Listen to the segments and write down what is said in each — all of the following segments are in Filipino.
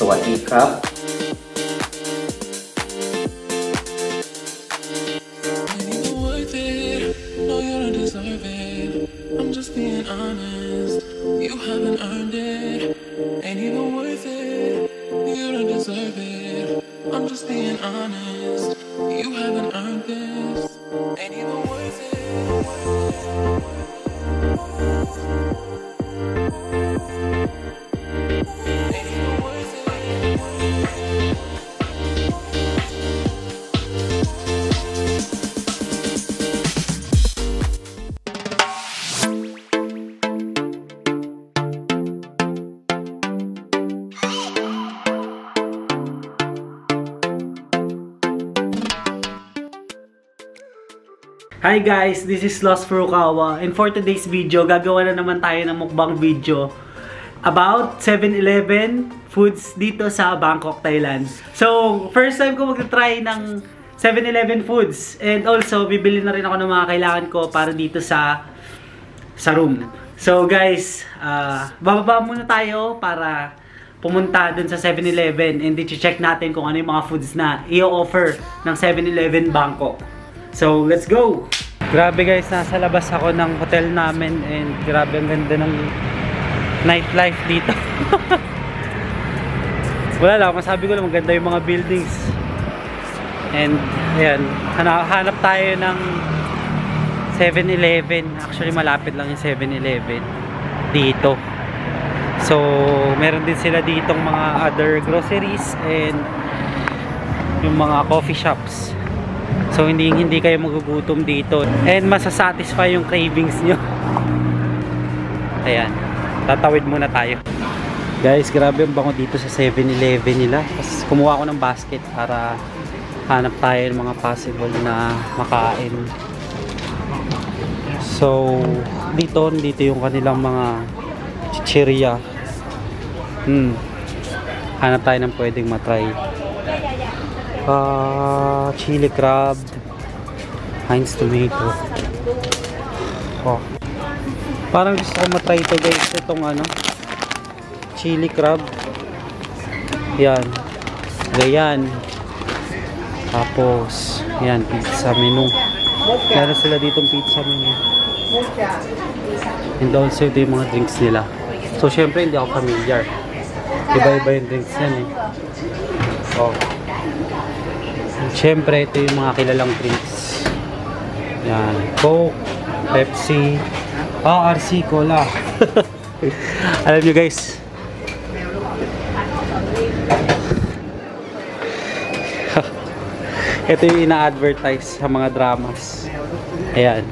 สวัสดีครับHi guys, this is Lost Furukawa, and for today's video, gagawa na naman tayo ng mukbang video about 7-Eleven foods dito sa Bangkok, Thailand. So, first time ko magta-try ng 7-Eleven foods, and also bibili na rin ako ng mga kailangan ko para dito sa room. So guys, bababa muna tayo para pumunta dun sa 7-Eleven and i-check natin kung ano yung mga foods na i-offer ng 7-Eleven Bangkok. So, let's go! Grabe guys, nasa labas ako ng hotel namin and grabe ang ganda ng nightlife dito. Wala lang, masabi ko lang, maganda yung mga buildings. And, ayan, hanap tayo ng 7-Eleven. Actually, malapit lang yung 7-Eleven dito. So, meron din sila ditong mga other groceries and yung mga coffee shops. So, hindi kayo magugutom dito. And, masasatisfy yung cravings nyo. Ayan. Tatawid muna tayo. Guys, grabe ang bango dito sa 7-Eleven nila. Tapos, kumuha ako ng basket para hanap tayo ng mga possible na makain. So, dito yung kanilang mga chicheria. Hanap tayo ng pwedeng matry. Chili crab, Heinz tomato. Oh. Parang gusto ko matry ito guys, itong ano, chili crab. Yan. Ganyan. Tapos, yan, pizza menu. Meron sila ditong pizza menu. And also, ito yung mga drinks nila. So, syempre, hindi ako familiar. Iba-iba yung drinks yan eh. Oh. Siyempre, ito yung mga kilalang drinks. Yan. Coke, Pepsi, RC Cola. Alam nyo guys. Ito yung ina-advertise sa mga dramas. Ayan.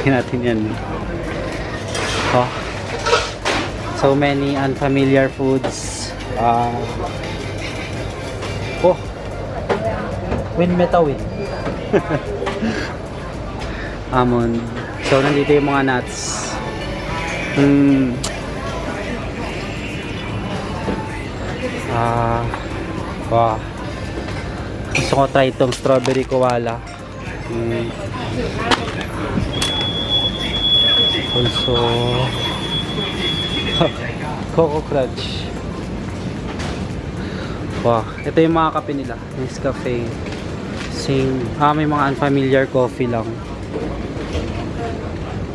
Tignan natin yan. Oh. So many unfamiliar foods. Oh, win meta win. Almond. So, nandito yung mga nuts. Wow. Gusto ko try itong strawberry koala. Also, Koko Crunch. Wow, ito yung mga kape nila, Nescafe. Same, may mga unfamiliar coffee lang.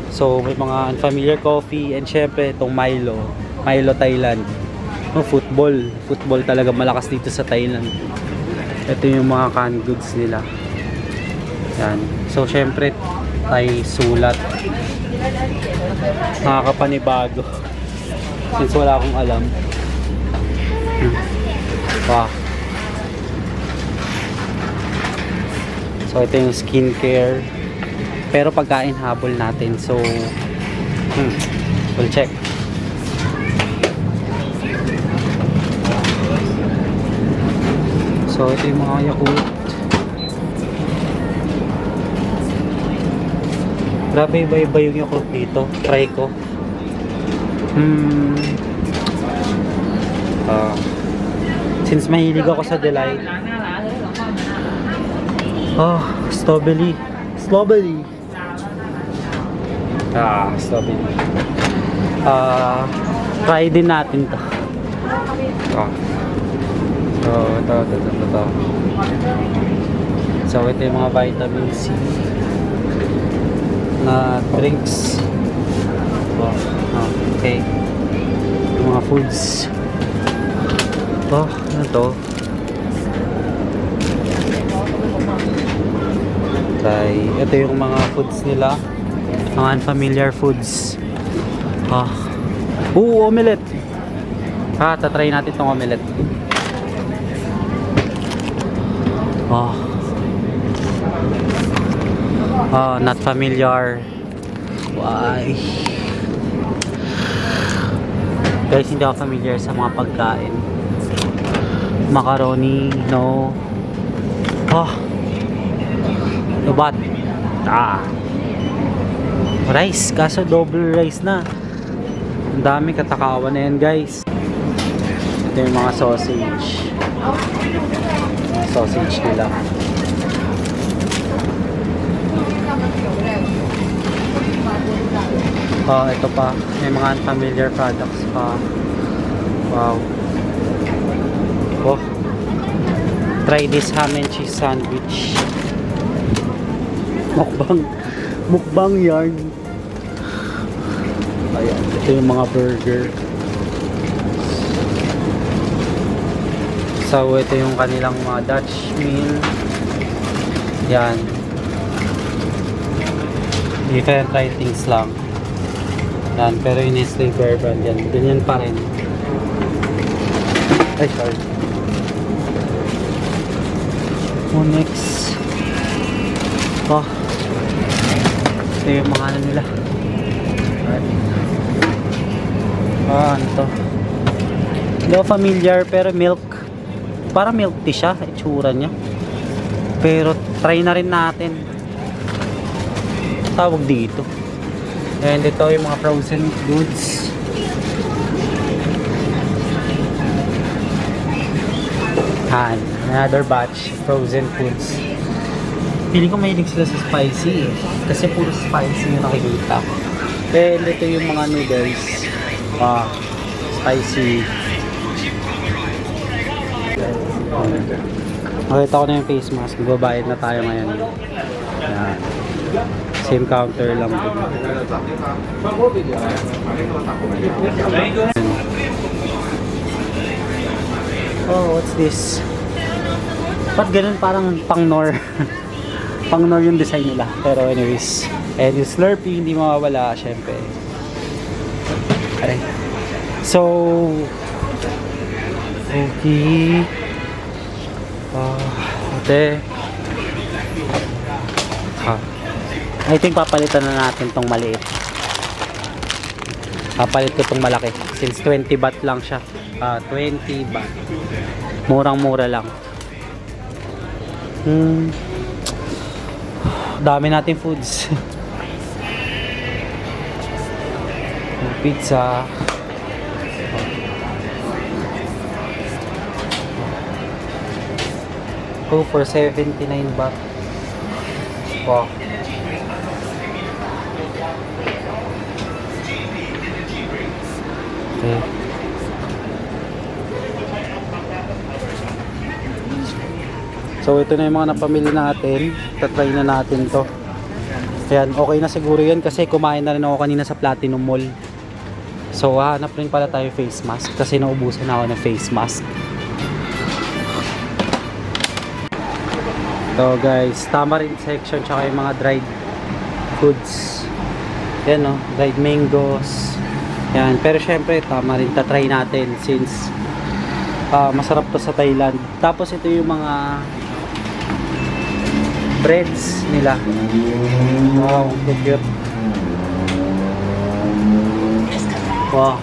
So, may mga unfamiliar coffee and syempre itong Milo Thailand. Oh, football talaga malakas dito sa Thailand. Ito yung mga canned goods nila. Yan. So, syempre Thai sulat. Nakakapanibago. Since wala akong alam. Wow. So, ito yung skincare. Pero pagkain habol natin. So, we'll check. So, ito yung mga Yakult. Grabe iba-iba yung Yakult dito. Try ko. Since mahilig ako sa Delight. Oh, strawberry. Try din natin to. Oh. So, ito. So, ito yung mga vitamin C na drinks. Oh, okay. Yung mga foods. Ito, ano to? Ito yung mga foods nila. Mga unfamiliar foods. Oh. Oo, omelette. Ah, tatry natin itong omelette. Oh. Oh, not familiar. Why? Guys, hindi ako familiar sa mga pagkain. Macaroni, no. Oh. Lubat. Ah. Rice, kaso double rice na. Ang dami katakawan na yan, guys. Ito yung mga sausage. Sausage nila. Oh, ito pa. May mga unfamiliar products pa. Wow. Oh. Try this ham and cheese sandwich. Mukbang. Mukbang yarn. Ayan, ito yung mga burger. So, ito yung kanilang mga Dutch meal. Ayan. Different things lang. Ayan, pero yung Nestle Bear Brand yan. Ganyan pa rin. Ay, sorry. Unix. Oh. Ito yung mga ano nila. Ah, ano to? Hindi ako familiar, pero milk. Para milk tea siya, itsura niya. Pero try na rin natin. Tawag dito. And ito yung mga frozen goods. Han, another batch, frozen foods. Feeling ko mahilig sila sa spicy. Kasi puro spicy yung nakikita. And ito yung mga noodles. Ah, spicy. Nakita ko na yung face mask. Magbabayad na tayo ngayon. Ayan. Same counter lang. Oh, what's this? Ba't ganun parang pang-nor? Pang-nor yung design nila. Pero anyways. And yung Slurpee hindi mawawala, syempre. So, okay. Ate. I think papalitan na natin tong maliit. Papalit ko tong malaki. Since 20 baht lang siya. 20 baht. Murang-mura lang. Dami natin foods. Pizza. Coke for 79 baht. Wow. Okay. So ito na yung mga napamili natin. Tatry na natin to. Ayan, okay na siguro yan kasi kumain na rin ako kanina sa Platinum Mall. So, hanap rin pala tayo face mask kasi naubusan ako ng face mask. So, guys, tamarind section tsaka yung mga dried foods. Yan, no? Dried mangoes. Yan. Pero, syempre, tamarind. Tatry natin since masarap to sa Thailand. Tapos, ito yung mga breads nila. Wow, cute. Wow.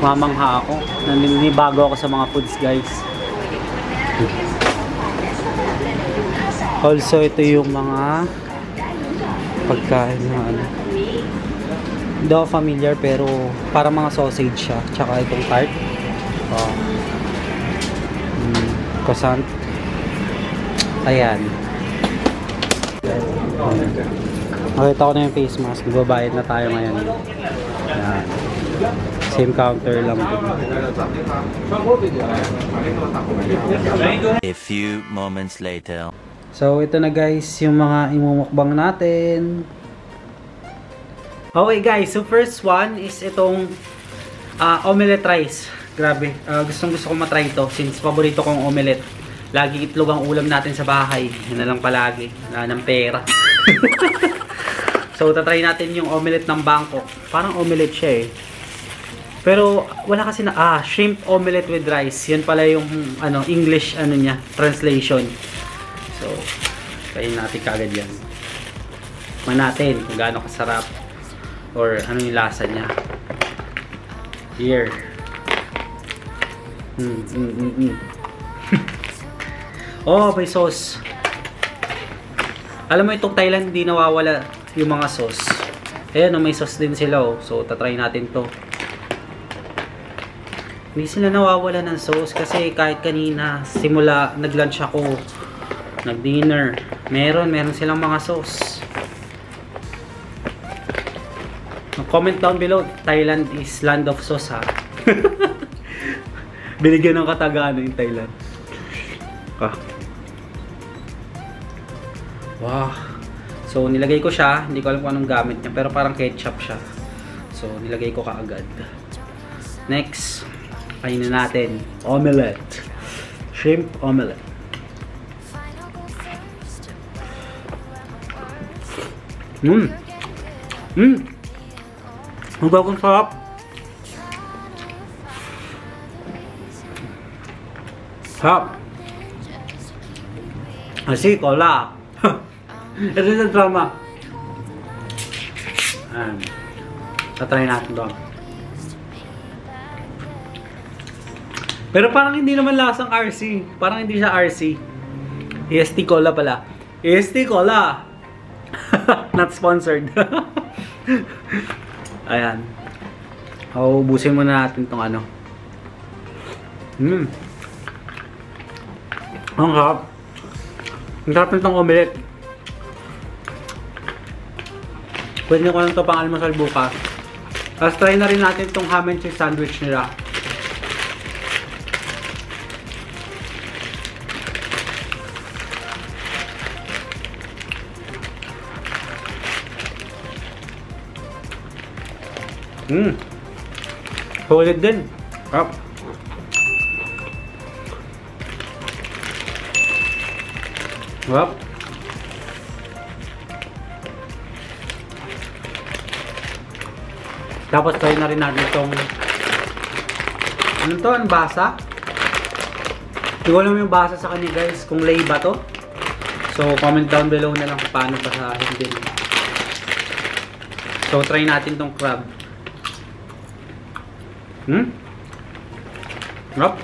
Mamangha ako. Naninibago ako sa mga foods, guys. Also, ito yung mga pagkain na ano. Hindi ako familiar, pero para mga sausage siya. Tsaka itong tart. Croissant. Ayan. Nakita ko na yung face mask. Magbabayad na tayo ngayon. Ayan. Same counter lang. A few moments later. So ito na guys, yung mga imumukbang natin. Okay guys, so first one is itong omelette rice. Grabe, gustong-gusto ko matry ito since paborito kong omelette. Lagi itlog ang ulam natin sa bahay. Yan na lang palagi, ng pera. So tatry natin yung omelette ng Bangkok. Parang omelette siya eh. Pero wala kasi na, shrimp omelette with rice. Yan pala yung ano, English ano niya, translation. So, kainin natin kagad yan. Tikman natin kung gaano kasarap or ano yung lasa niya. Here. Oh, may sauce. Alam mo itong Thailand, hindi nawawala yung mga sauce. Ayan, may sauce din sila oh. So, tatry natin to. Hindi sila nawawala ng sauce kasi kahit kanina, simula nag-lunch ako, nag-dinner, meron silang mga sauce. Comment down below, Thailand is land of sauce ha. Binigyan ng katagano yung Thailand. Wow. So nilagay ko siya, hindi ko alam kung anong gamit niya pero parang ketchup siya. So nilagay ko kaagad. Next, kainin natin omelette. Shrimp omelette. Ang bagong sarap. RC Cola. Ito yung drama. Tatry natin doon. Pero parang hindi naman lasang RC. Parang hindi siya RC. EST Cola pala. EST Cola. Not sponsored. Ayan. Ubusin muna natin tong ano. Ang sarap. Ang sarap nitong omelette. Pwede ko lang ito pang almasal bukas. Tapos try na rin natin itong ham and cheese sandwich nila. Solid din. Up. Tapos try na rin natin itong ano to? Ang basa? Hindi ko alam yung basa sa kanya guys. Kung lay ba to? So comment down below na lang kung paano basahin din. So try natin itong crab. Yup.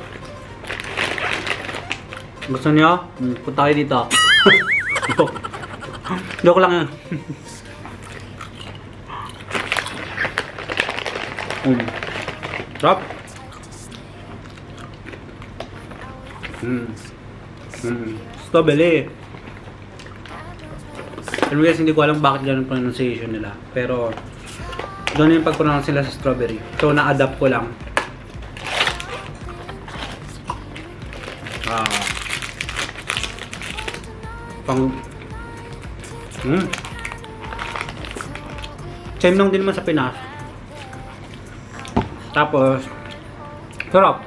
Gusto niyo? Punta kayo dito. Joke lang yun. Yup. Strawberry. Anyways, hindi ko alam bakit ganun pronunciation nila. Pero doon yung pag-pronounce nila sa strawberry. So, na-adapt ko lang. Same lang din naman sa Pinas. Tapos, sarap.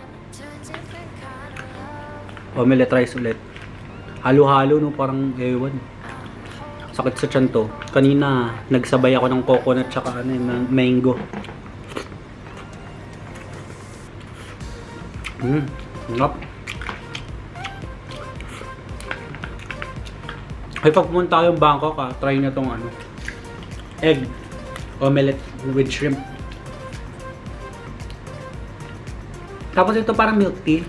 Omelette rice ulit. Halo-halo, no? Parang ewan. Sakit sa tiyan to. Kanina, nagsabay ako ng coconut tsaka ano, mango. Ngap. Ay, pag pumunta kayong Bangkok, try na tong ano, egg omelette with shrimp. Tapos ito parang milk tea.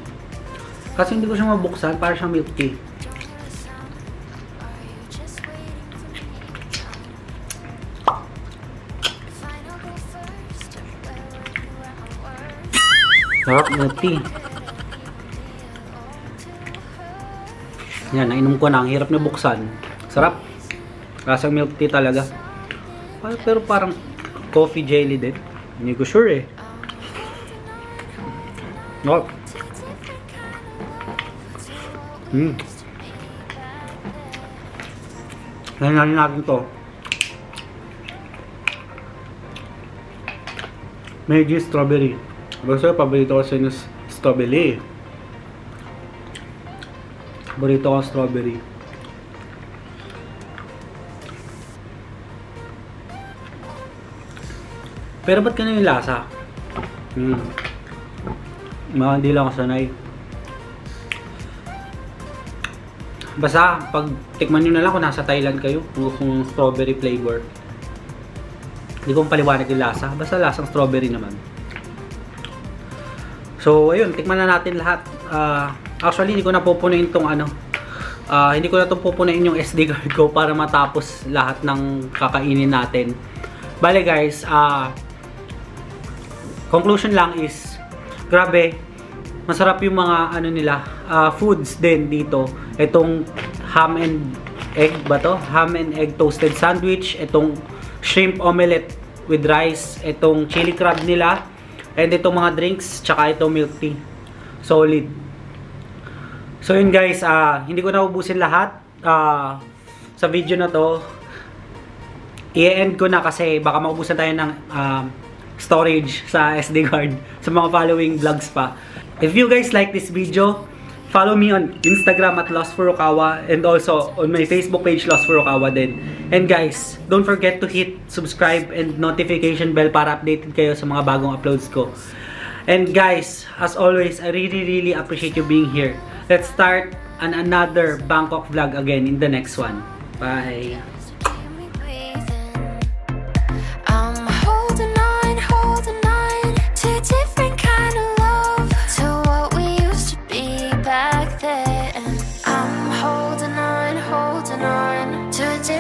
Kasi hindi ko siya mabuksan, parang siyang milk tea. Sarap ng tea. Yan, nainom ko na. Ang hirap na buksan. Sarap. Lasang milk tea talaga. Pero parang coffee jelly din. Hindi ko sure eh. Oh. Nangyari natin to. Medyo strawberry. Basta paborito ko sa inyo strawberry. Paborito ko strawberry. Pero ba't ganun yung lasa? Hindi lang ako sanay. Basta, pag tikman nyo na lang kung nasa Thailand kayo, kung strawberry flavor. Hindi kong paliwanag yung lasa. Basta lasang strawberry naman. So, ayun. Tikman na natin lahat. Actually, hindi ko na pupunain tong ano. Hindi ko na itong pupunain yung SD card ko para matapos lahat ng kakainin natin. Bale guys, conclusion lang is, grabe, masarap yung mga ano nila, foods din dito. Itong ham and egg ba to? Ham and egg toasted sandwich, itong shrimp omelette with rice, itong chili crab nila, and itong mga drinks, tsaka itong milk tea. Solid. So yun guys, hindi ko na ubusin lahat sa video na to. I-end ko na kasi baka maubusan tayo ng storage sa SD card sa mga following vlogs pa. If you guys like this video, follow me on Instagram at Lost Furukawa and also on my Facebook page Lost Furukawa din. And guys, don't forget to hit subscribe and notification bell para updated kayo sa mga bagong uploads ko. And guys, as always, I really appreciate you being here. Let's start another Bangkok vlog again in the next one. Bye! I'm holding on to